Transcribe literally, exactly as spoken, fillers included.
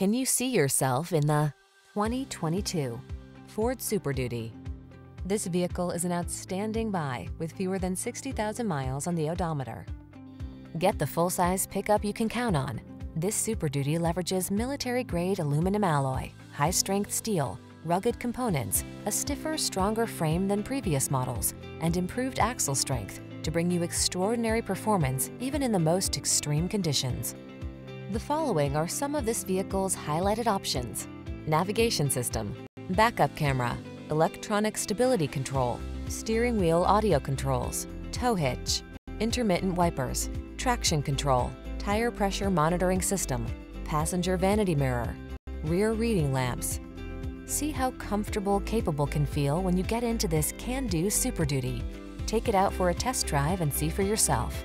Can you see yourself in the twenty twenty-two Ford Super Duty? This vehicle is an outstanding buy with fewer than sixty thousand miles on the odometer. Get the full-size pickup you can count on. This Super Duty leverages military-grade aluminum alloy, high-strength steel, rugged components, a stiffer, stronger frame than previous models, and improved axle strength to bring you extraordinary performance even in the most extreme conditions. The following are some of this vehicle's highlighted options: navigation system, backup camera, electronic stability control, steering wheel audio controls, tow hitch, intermittent wipers, traction control, tire pressure monitoring system, passenger vanity mirror, rear reading lamps. See how comfortable capable can feel when you get into this can-do Super Duty. Take it out for a test drive and see for yourself.